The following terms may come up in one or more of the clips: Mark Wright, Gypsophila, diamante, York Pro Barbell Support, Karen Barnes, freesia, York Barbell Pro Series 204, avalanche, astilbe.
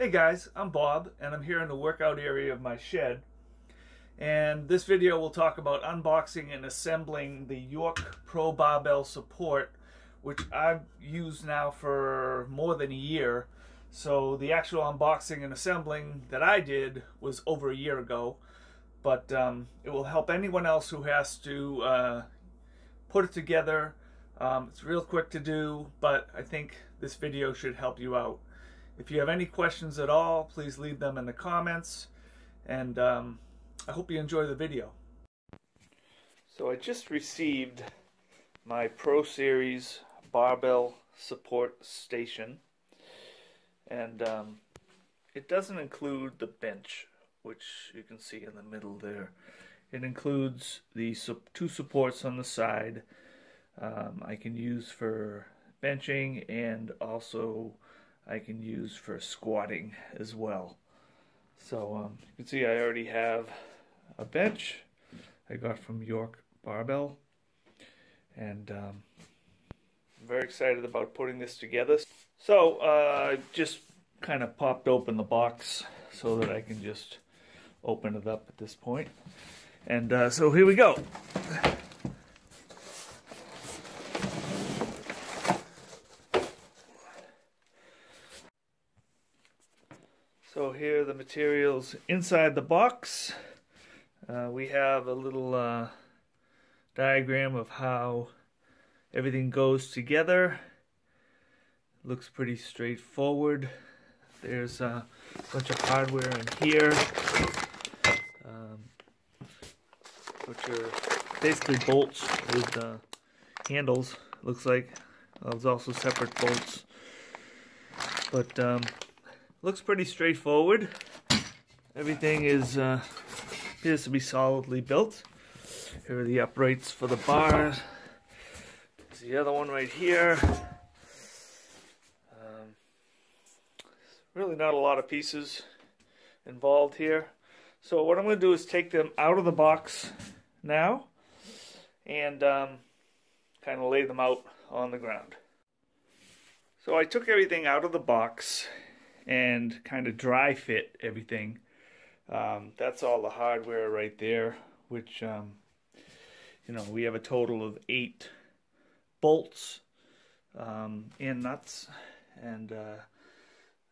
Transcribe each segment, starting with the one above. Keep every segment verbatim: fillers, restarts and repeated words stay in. Hey guys, I'm Bob and I'm here in the workout area of my shed, and this video will talk about unboxing and assembling the York Pro Barbell Support, which I've used now for more than a year. So the actual unboxing and assembling that I did was over a year ago, but um, it will help anyone else who has to uh, put it together. Um, it's real quick to do, but I think this video should help you out. If you have any questions at all, please leave them in the comments, and um, I hope you enjoy the video. So I just received my Pro Series Barbell Support Station, and um, it doesn't include the bench, which you can see in the middle there. It includes the two supports on the side um, I can use for benching, and also I can use for squatting as well. So um, you can see I already have a bench I got from York Barbell, and um, I'm very excited about putting this together. So uh, I just kind of popped open the box so that I can just open it up at this point. And uh, so here we go. So here are the materials inside the box. Uh, we have a little uh, diagram of how everything goes together. Looks pretty straightforward. There's uh, a bunch of hardware in here, um, which are basically bolts with uh, handles, looks like. Well, there's also separate bolts, but um, looks pretty straightforward. Everything is uh, appears to be solidly built. Here are the uprights for the bars. There's the other one right here. Um, really not a lot of pieces involved here. So what I'm going to do is take them out of the box now and um, kind of lay them out on the ground. So I took everything out of the box and kind of dry fit everything. Um, that's all the hardware right there, which um, you know, we have a total of eight bolts um, and nuts, and uh,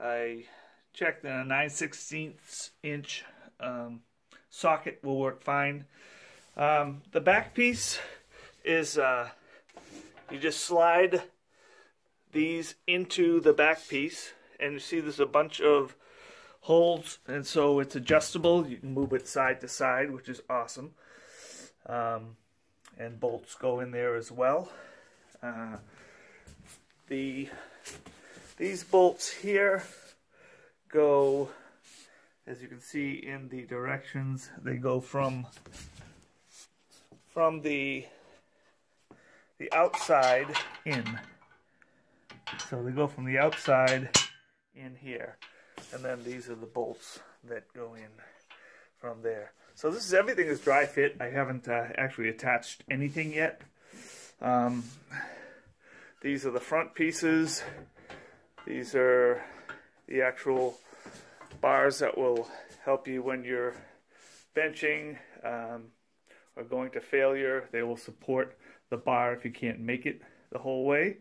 I checked that a nine sixteenths inch um, socket will work fine. Um, the back piece is uh, you just slide these into the back piece, and you see there's a bunch of holes, and so it's adjustable. You can move it side to side, which is awesome. Um, and bolts go in there as well. Uh, the these bolts here go, as you can see in the directions, they go from from the the outside in. So they go from the outside in here, and then these are the bolts that go in from there. So this is, everything is dry fit. I haven't uh, actually attached anything yet. Um, these are the front pieces. These are the actual bars that will help you when you're benching um, or going to failure. They will support the bar if you can't make it the whole way.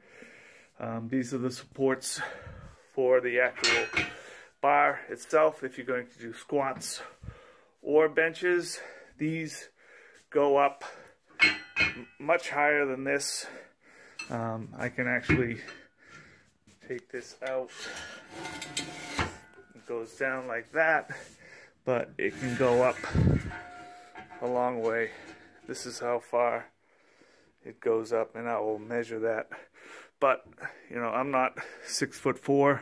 Um, these are the supports for the actual bar itself if you're going to do squats or benches. These go up much higher than this. Um, I can actually take this out. It goes down like that, but it can go up a long way. This is how far it goes up, and I will measure that. But, you know, I'm not six foot four,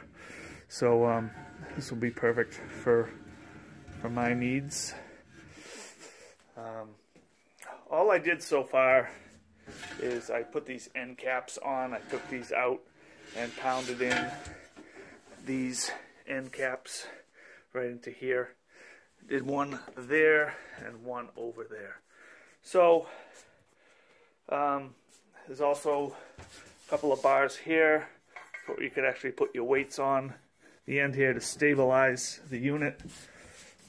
so um, this will be perfect for, for my needs. Um, all I did so far is I put these end caps on. I took these out and pounded in these end caps right into here. Did one there and one over there. So, um, there's also couple of bars here, but you could actually put your weights on the end here to stabilize the unit.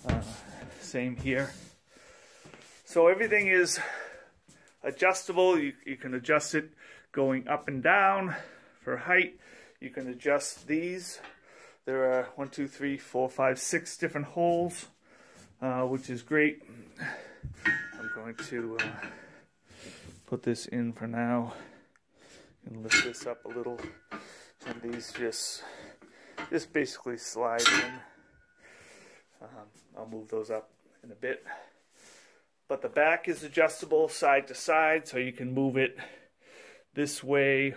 Uh, same here. So everything is adjustable. You, you can adjust it going up and down for height. You can adjust these. There are one, two, three, four, five, six different holes, uh, which is great. I'm going to uh, put this in for now and lift this up a little. And these just, just basically slide in. Um, I'll move those up in a bit. But the back is adjustable side to side, so you can move it this way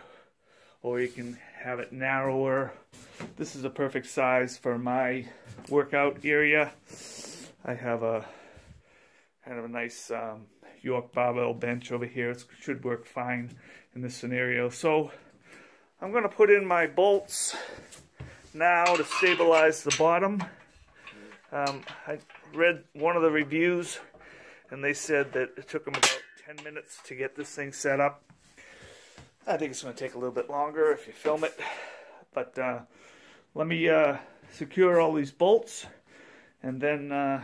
or you can have it narrower. This is a perfect size for my workout area. I have a kind of a nice um, York barbell bench over here. It should work fine in this scenario. So I'm going to put in my bolts now to stabilize the bottom. Um, I read one of the reviews and they said that it took them about ten minutes to get this thing set up. I think it's going to take a little bit longer if you film it. But uh, let me uh, secure all these bolts, and then uh,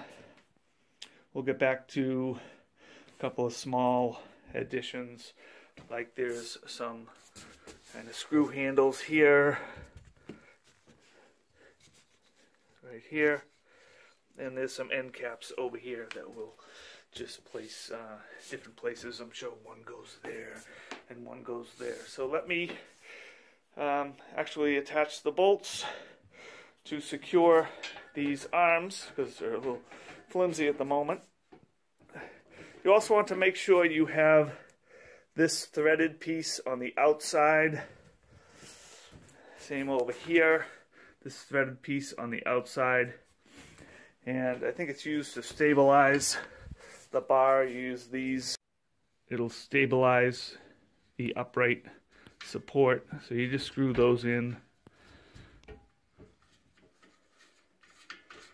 we'll get back to a couple of small additions. Like there's some kind of screw handles here, right here, and there's some end caps over here that we'll just place uh, different places. I'm sure one goes there and one goes there. So let me Um, actually attach the bolts to secure these arms because they're a little flimsy at the moment. You also want to make sure you have this threaded piece on the outside. Same over here, this threaded piece on the outside. And I think it's used to stabilize the bar. You use these, it'll stabilize the upright support, so you just screw those in.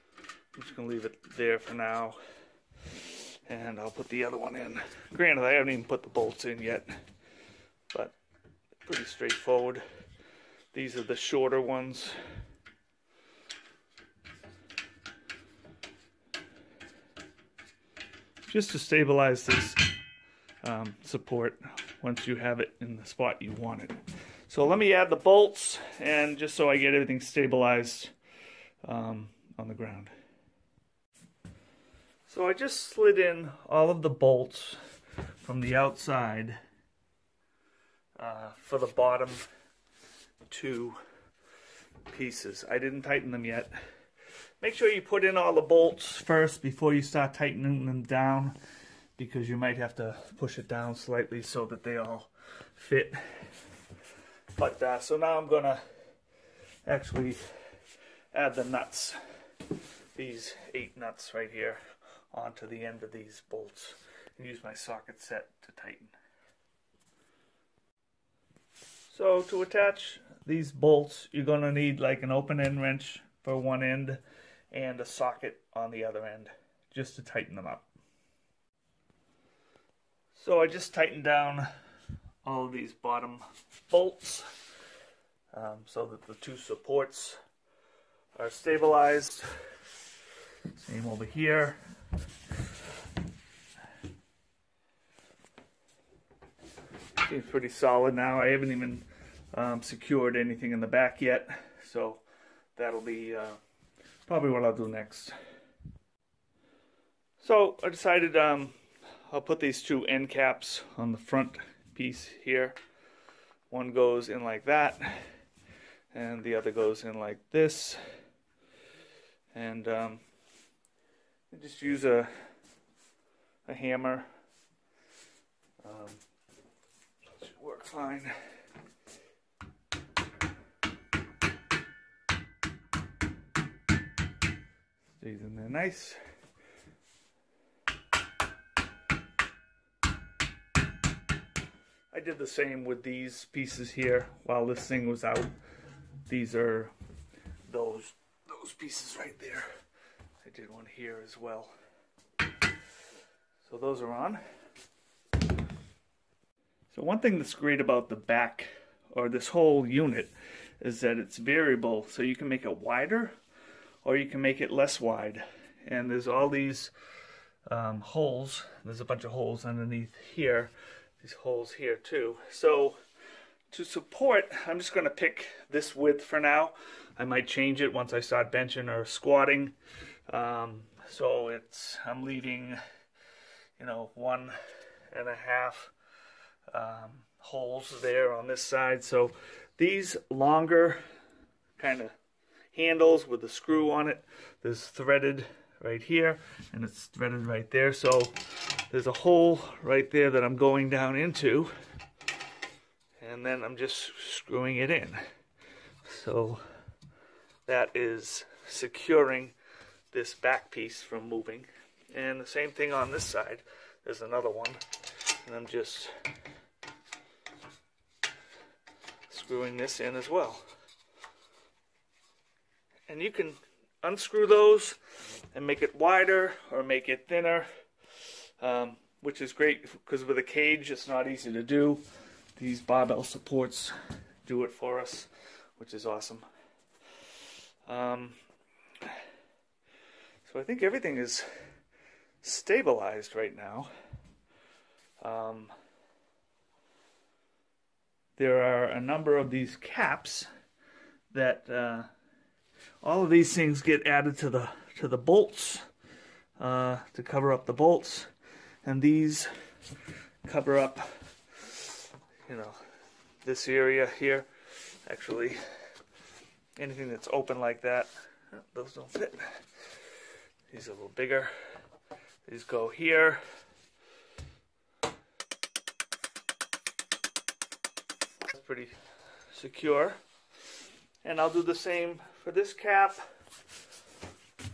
I'm just gonna leave it there for now, and I'll put the other one in. Granted, I haven't even put the bolts in yet, but pretty straightforward. These are the shorter ones. Just to stabilize this um, support once you have it in the spot you want it. So let me add the bolts, and just so I get everything stabilized um, on the ground. So I just slid in all of the bolts from the outside uh, for the bottom two pieces. I didn't tighten them yet. Make sure you put in all the bolts first before you start tightening them down, because you might have to push it down slightly so that they all fit. But uh, so now I'm gonna actually add the nuts, these eight nuts right here, onto the end of these bolts, and use my socket set to tighten. So to attach these bolts, you're gonna need like an open end wrench for one end and a socket on the other end, just to tighten them up. So I just tightened down all of these bottom bolts um, so that the two supports are stabilized. Same over here. Seems pretty solid now. I haven't even um, secured anything in the back yet, so that'll be uh, probably what I'll do next. So I decided um, I'll put these two end caps on the front piece here. One goes in like that, and the other goes in like this. And um, just use a a hammer. Um, should work fine. Stays in there nice. I did the same with these pieces here while this thing was out. These are those those pieces right there. I did one here as well. So those are on. So one thing that's great about the back, or this whole unit, is that it's variable, so you can make it wider or you can make it less wide. And there's all these um, holes. There's a bunch of holes underneath here, these holes here too. So to support, I'm just going to pick this width for now. I might change it once I start benching or squatting. Um, so it's I'm leaving, you know, one and a half um, holes there on this side. So these longer kind of handles with the screw on it, there's threaded right here and it's threaded right there. So there's a hole right there that I'm going down into, and then I'm just screwing it in. So that is securing this back piece from moving. And the same thing on this side. There's another one, and I'm just screwing this in as well. And you can unscrew those and make it wider or make it thinner, um, which is great because with a cage it's not easy to do. These barbell supports do it for us, which is awesome. Um, so I think everything is stabilized right now. Um, there are a number of these caps that uh, all of these things get added to the to the bolts uh, to cover up the bolts, and these cover up, you know, this area here. Actually, anything that's open like that, those don't fit. These are a little bigger. These go here. That's pretty secure. And I'll do the same for this cap,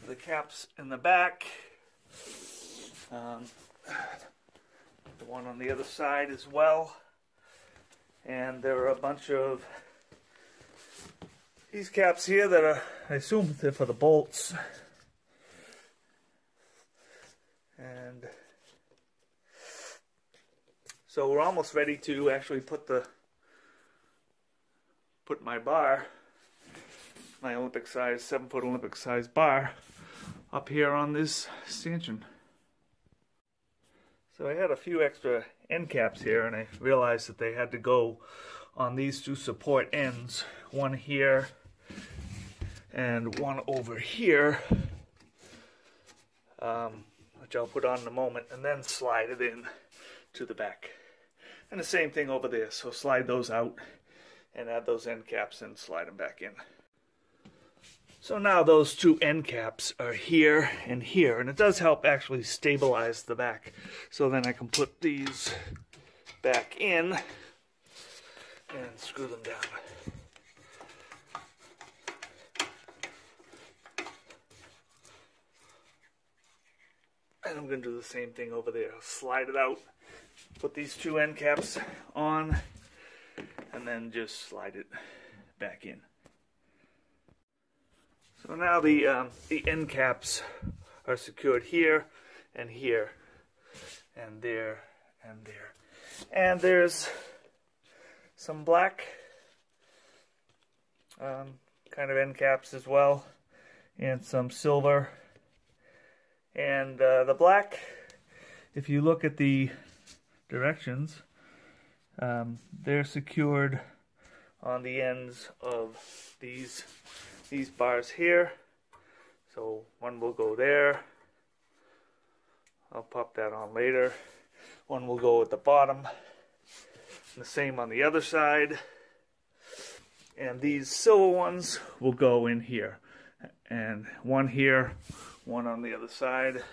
the caps in the back. Um, the one on the other side as well. And there are a bunch of these caps here that are, I assume they're for the bolts. And so we're almost ready to actually put the put my bar, my Olympic size, seven foot Olympic size bar up here on this stanchion. So I had a few extra end caps here, and I realized that they had to go on these two support ends, one here and one over here, um, which I'll put on in a moment, and then slide it in to the back. And the same thing over there, so slide those out and add those end caps and slide them back in. So now those two end caps are here and here, and it does help actually stabilize the back. So then I can put these back in and screw them down. And I'm gonna do the same thing over there. Slide it out, put these two end caps on, and then just slide it back in. So now the, um, the end caps are secured here and here and there and there. And there's some black um, kind of end caps as well, and some silver. And uh, the black, if you look at the directions, um, they're secured on the ends of these these bars here. So one will go there, I'll pop that on later, one will go at the bottom, and the same on the other side, and these silver ones will go in here, and one here, one on the other side,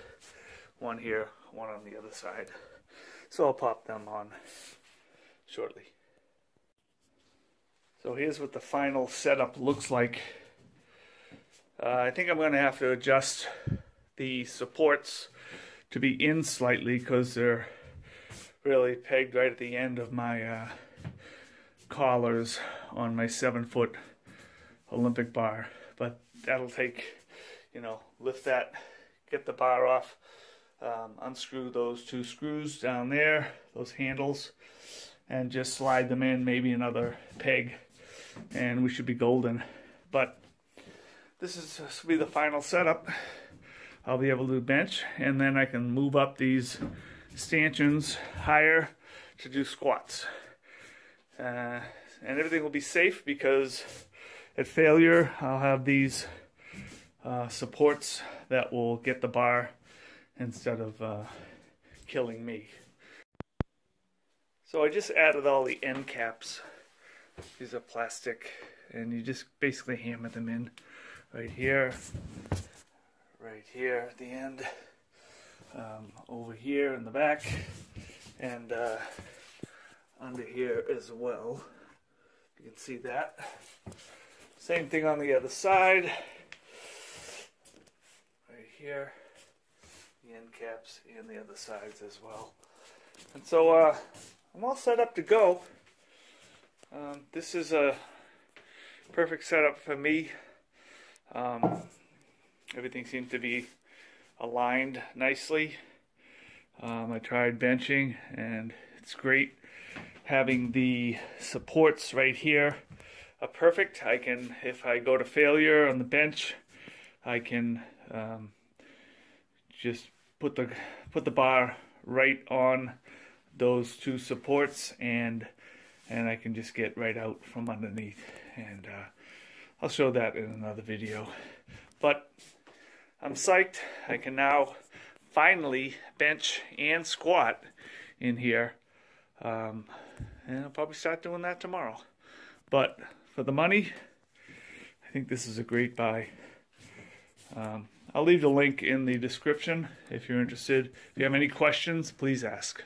one here, one on the other side. So I'll pop them on shortly. So here's what the final setup looks like. Uh, I think I'm going to have to adjust the supports to be in slightly because they're really pegged right at the end of my uh, collars on my seven foot Olympic bar. But that'll take, you know, lift that, get the bar off, um, unscrew those two screws down there, those handles, and just slide them in, maybe another peg, and we should be golden. But this is this will be the final setup. I'll be able to bench, and then I can move up these stanchions higher to do squats. Uh, and everything will be safe, because at failure I'll have these uh, supports that will get the bar instead of uh, killing me. So I just added all the end caps. These are plastic, and you just basically hammer them in right here, right here at the end, um, over here in the back, and uh, under here as well. You can see that. Same thing on the other side, right here, the end caps and the other sides as well. And so uh, I'm all set up to go. Um, this is a perfect setup for me. Um, everything seems to be aligned nicely. Um, I tried benching, and it's great having the supports right here are perfect. I can, if I go to failure on the bench, I can um, just put the put the bar right on those two supports, and and I can just get right out from underneath, and uh, I'll show that in another video. But I'm psyched. I can now finally bench and squat in here, um, and I'll probably start doing that tomorrow. But for the money, I think this is a great buy. Um, I'll leave the link in the description if you're interested. If you have any questions, please ask.